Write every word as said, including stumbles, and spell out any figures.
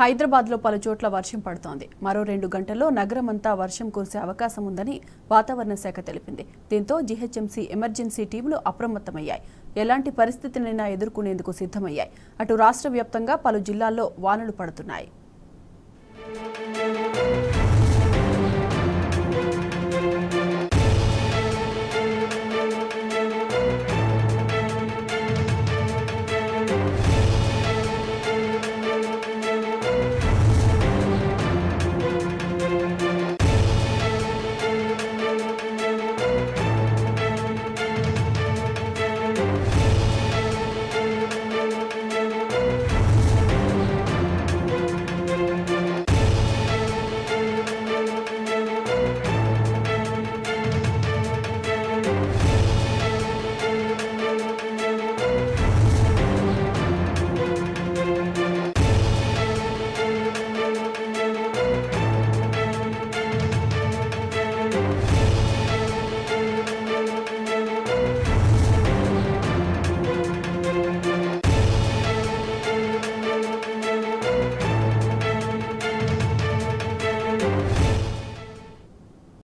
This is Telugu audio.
హైదరాబాద్లో పలుచోట్ల వర్షం పడుతోంది. మరో రెండు గంటల్లో నగరమంతా వర్షం కురిసే అవకాశం ఉందని వాతావరణ శాఖ తెలిపింది. దీంతో జీహెచ్ఎంసీ ఎమర్జెన్సీ టీములు అప్రమత్తమయ్యాయి. ఎలాంటి పరిస్థితులైనా ఎదుర్కొనేందుకు సిద్ధమయ్యాయి. అటు రాష్ట్ర వ్యాప్తంగా పలు జిల్లాల్లో వానలు పడుతున్నాయి.